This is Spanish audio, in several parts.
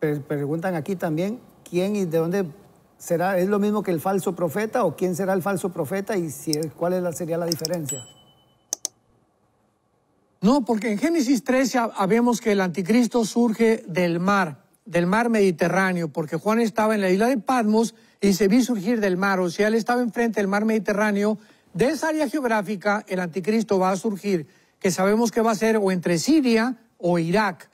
Preguntan aquí también quién y de dónde será, ¿es lo mismo que el falso profeta o quién será el falso profeta y si, cuál es sería la diferencia? No, porque en Génesis 13 vemos que el anticristo surge del mar Mediterráneo, porque Juan estaba en la isla de Patmos y se vio surgir del mar, o sea, él estaba enfrente del mar Mediterráneo. De esa área geográfica el anticristo va a surgir, que sabemos que va a ser o entre Siria o Irak.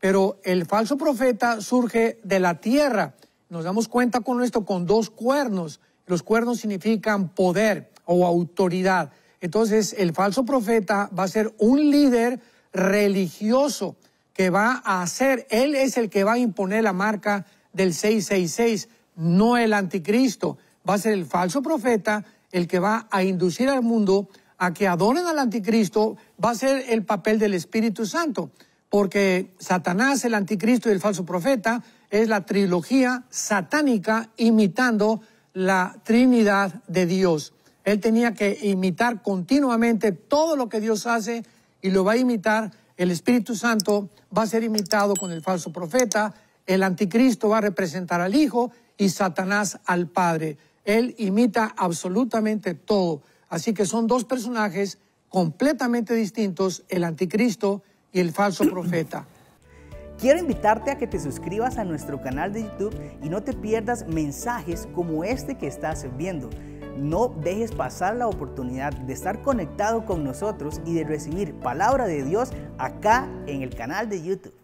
Pero el falso profeta surge de la tierra. Nos damos cuenta con esto, con dos cuernos. Los cuernos significan poder o autoridad. Entonces, el falso profeta va a ser un líder religioso que va a hacer, él es el que va a imponer la marca del 666, no el anticristo. Va a ser el falso profeta el que va a inducir al mundo a que adoren al anticristo. Va a ser el papel del Espíritu Santo, porque Satanás, el anticristo y el falso profeta es la trilogía satánica imitando la Trinidad de Dios. Él tenía que imitar continuamente todo lo que Dios hace y lo va a imitar. El Espíritu Santo va a ser imitado con el falso profeta, el anticristo va a representar al Hijo y Satanás al Padre. Él imita absolutamente todo. Así que son dos personajes completamente distintos, el anticristo y el falso profeta. Quiero invitarte a que te suscribas a nuestro canal de YouTube y no te pierdas mensajes como este que estás viendo. No dejes pasar la oportunidad de estar conectado con nosotros y de recibir palabra de Dios acá en el canal de YouTube.